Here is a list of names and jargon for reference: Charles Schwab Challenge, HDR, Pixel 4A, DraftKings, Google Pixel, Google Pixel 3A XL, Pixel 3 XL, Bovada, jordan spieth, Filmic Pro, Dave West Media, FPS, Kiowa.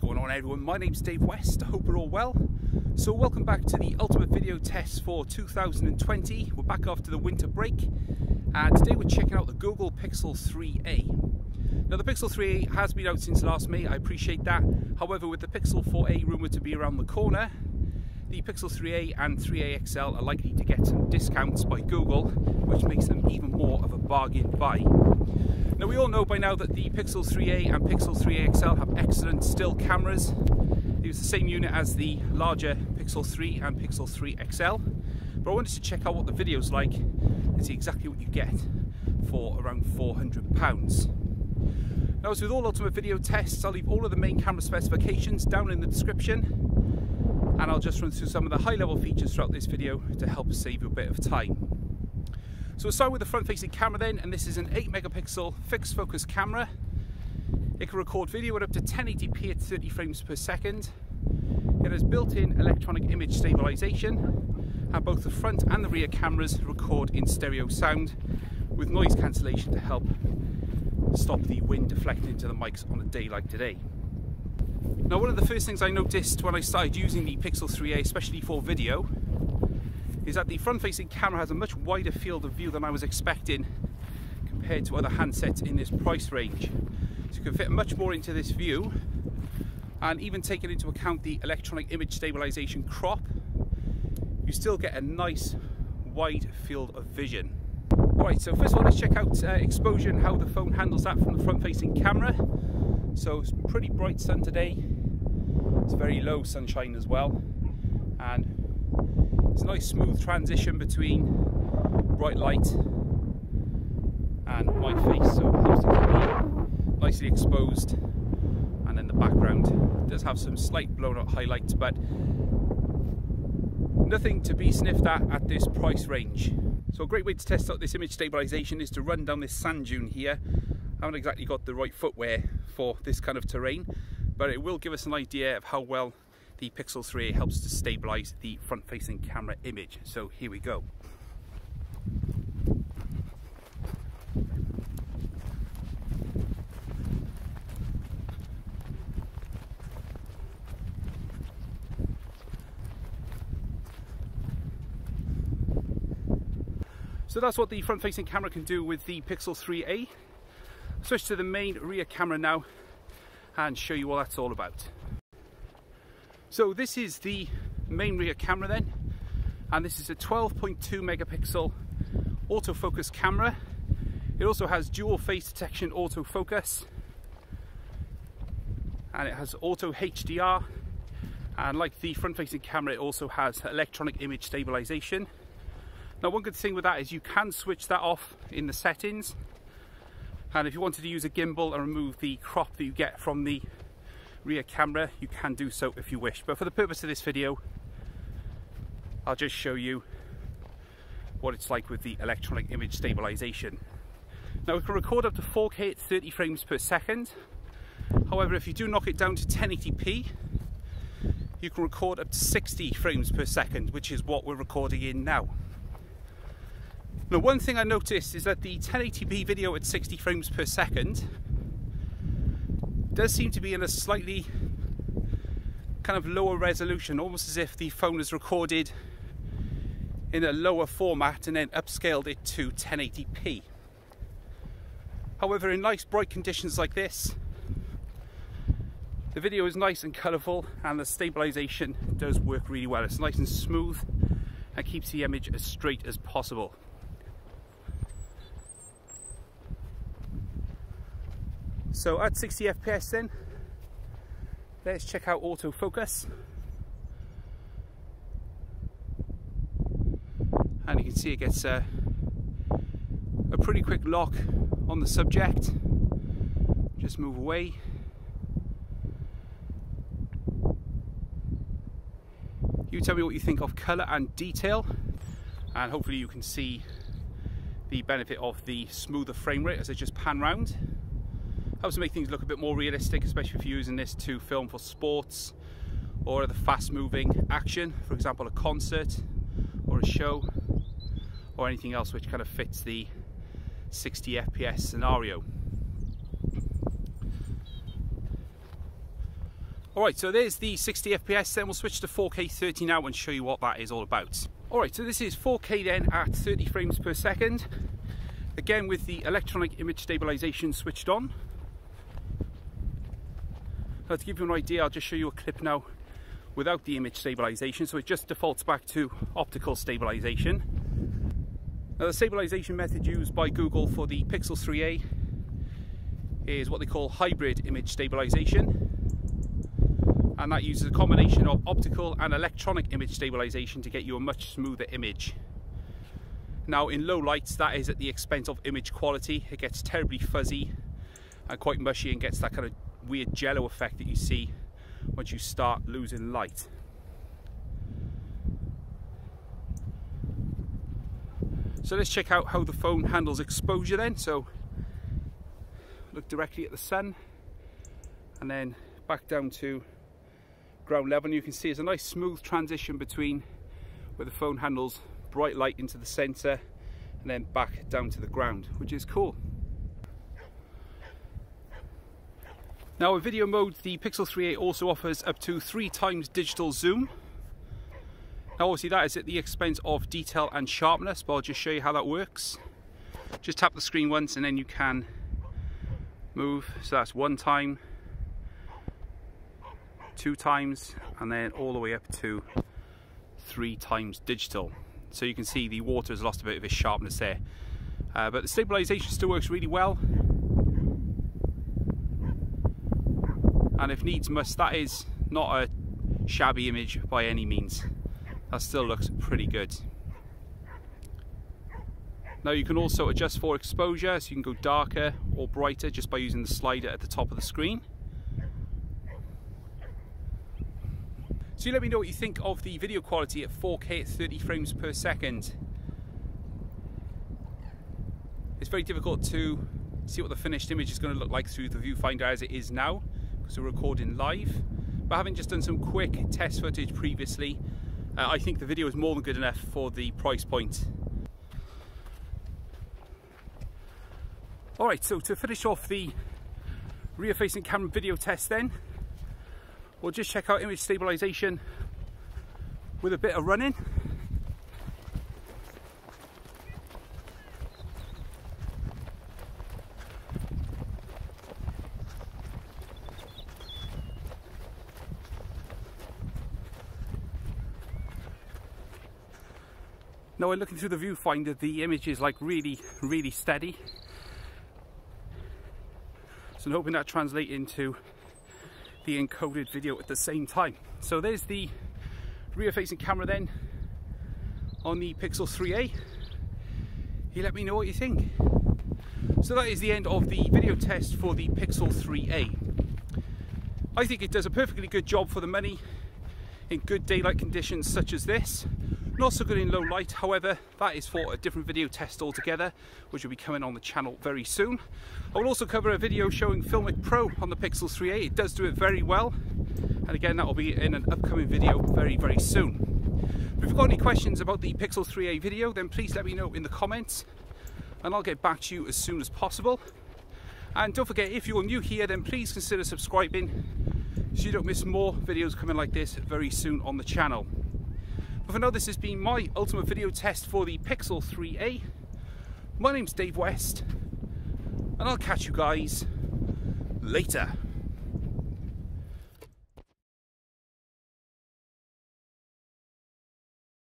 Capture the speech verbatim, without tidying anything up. going on, everyone? My name's Dave West. I hope we're all well. So welcome back to the ultimate video test for two thousand twenty. We're back after the winter break, and today we're checking out the Google Pixel three A. Now the Pixel three A has been out since last May, I appreciate that. However, with the Pixel four A rumoured to be around the corner, the Pixel three A and three A X L are likely to get some discounts by Google, which makes them even more of a bargain buy. Now we all know by now that the Pixel three A and Pixel three A X L have excellent still cameras. It was the same unit as the larger Pixel three and Pixel three X L, but I wanted to check out what the video's like and see exactly what you get for around four hundred pounds. Now, as with all ultimate video tests, I'll leave all of the main camera specifications down in the description, and I'll just run through some of the high-level features throughout this video to help save you a bit of time. So we'll start with the front-facing camera then, and this is an eight megapixel fixed focus camera. It can record video at up to ten eighty p at thirty frames per second. It has built-in electronic image stabilization, and both the front and the rear cameras record in stereo sound with noise cancellation to help stop the wind deflecting into the mics on a day like today. Now, one of the first things I noticed when I started using the Pixel three A, especially for video, is that the front-facing camera has a much wider field of view than I was expecting compared to other handsets in this price range. So you can fit much more into this view, and even taking into account the electronic image stabilization crop, you still get a nice wide field of vision. Alright, so first of all, let's check out uh, exposure and how the phone handles that from the front-facing camera. So it's pretty bright sun today, it's very low sunshine as well, and it's a nice smooth transition between bright light and my face, so it helps to keep me nicely exposed. And then the background does have some slight blown out highlights, but nothing to be sniffed at at this price range. So a great way to test out this image stabilization is to run down this sand dune here. I haven't exactly got the right footwear for this kind of terrain, but it will give us an idea of how well the Pixel three A helps to stabilize the front-facing camera image. So here we go. So that's what the front-facing camera can do with the Pixel three A. Switch to the main rear camera now and show you what that's all about. So this is the main rear camera then, and this is a twelve point two megapixel autofocus camera. It also has dual face detection autofocus, and it has auto H D R, and like the front facing camera it also has electronic image stabilization. Now one good thing with that is you can switch that off in the settings, and if you wanted to use a gimbal and remove the crop that you get from the rear camera, you can do so if you wish. But for the purpose of this video, I'll just show you what it's like with the electronic image stabilization. Now we can record up to four K at thirty frames per second. However, if you do knock it down to ten eighty p, you can record up to sixty frames per second, which is what we're recording in now. Now one thing I noticed is that the ten eighty p video at sixty frames per second does seem to be in a slightly kind of lower resolution, almost as if the phone is recorded in a lower format and then upscaled it to ten eighty p. However, in nice bright conditions like this, the video is nice and colourful, and the stabilisation does work really well. It's nice and smooth and keeps the image as straight as possible. So at sixty F P S then, let's check out autofocus. And you can see it gets a, a pretty quick lock on the subject. Just move away. You tell me what you think of colour and detail, and hopefully you can see the benefit of the smoother frame rate as I just pan round. Helps to make things look a bit more realistic, especially if you're using this to film for sports or the fast moving action, for example a concert or a show or anything else which kind of fits the sixty F P S scenario. Alright, so there's the sixty F P S, then we'll switch to four K thirty now and show you what that is all about. Alright, so this is four K then at thirty frames per second. Again with the electronic image stabilization switched on. Now to give you an idea, I'll just show you a clip now without the image stabilization, so it just defaults back to optical stabilization. Now the stabilization method used by Google for the Pixel three A is what they call hybrid image stabilization, and that uses a combination of optical and electronic image stabilization to get you a much smoother image. Now in low lights, that is at the expense of image quality. It gets terribly fuzzy and quite mushy and gets that kind of weird jello effect that you see once you start losing light. So let's check out how the phone handles exposure then. So look directly at the sun and then back down to ground level, and you can see it's a nice smooth transition between where the phone handles bright light into the sensor and then back down to the ground, which is cool. Now in video mode, the Pixel three A also offers up to three times digital zoom. Now obviously that is at the expense of detail and sharpness, but I'll just show you how that works. Just tap the screen once and then you can move, so that's one time, two times, and then all the way up to three times digital. So you can see the water has lost a bit of its sharpness there, uh, but the stabilization still works really well, and if needs must, that is not a shabby image by any means. That still looks pretty good. Now you can also adjust for exposure, so you can go darker or brighter just by using the slider at the top of the screen. So you let me know what you think of the video quality at four K at thirty frames per second. It's very difficult to see what the finished image is going to look like through the viewfinder as it is now, because we're recording live. But having just done some quick test footage previously, uh, I think the video is more than good enough for the price point. Alright, so to finish off the rear-facing camera video test then, we'll just check out image stabilization with a bit of running. Now when looking through the viewfinder, the image is like really, really steady. So I'm hoping that translates into the encoded video at the same time. So there's the rear-facing camera then on the Pixel three A. You let me know what you think. So that is the end of the video test for the Pixel three A. I think it does a perfectly good job for the money in good daylight conditions such as this. Not so good in low light, however, that is for a different video test altogether, which will be coming on the channel very soon. I will also cover a video showing Filmic Pro on the Pixel three A. It does do it very well, and again that will be in an upcoming video very very soon. If you've got any questions about the Pixel three A video, then please let me know in the comments and I'll get back to you as soon as possible. And don't forget, if you're new here, then please consider subscribing so you don't miss more videos coming like this very soon on the channel. But for now, this has been my ultimate video test for the Pixel three A. My name's Dave West, and I'll catch you guys later.